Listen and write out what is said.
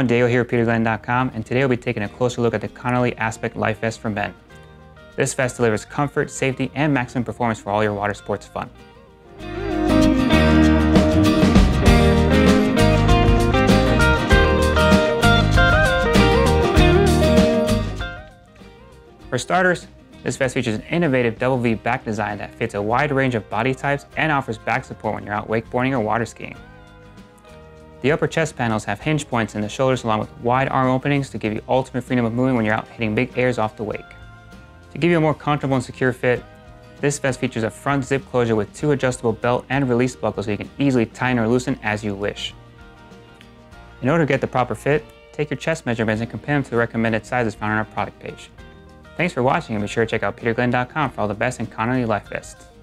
everyone, Diego here at PeterGlenn.com, and today we'll be taking a closer look at the Connelly Aspect Life Vest for Men. This vest delivers comfort, safety, and maximum performance for all your water sports fun. For starters, this vest features an innovative double V back design that fits a wide range of body types and offers back support when you're out wakeboarding or water skiing. The upper chest panels have hinge points in the shoulders along with wide arm openings to give you ultimate freedom of movement when you're out hitting big airs off the wake. To give you a more comfortable and secure fit, this vest features a front zip closure with two adjustable belt and release buckles so you can easily tighten or loosen as you wish. In order to get the proper fit, take your chest measurements and compare them to the recommended sizes found on our product page. Thanks for watching, and be sure to check out PeterGlenn.com for all the best in Connelly life vests.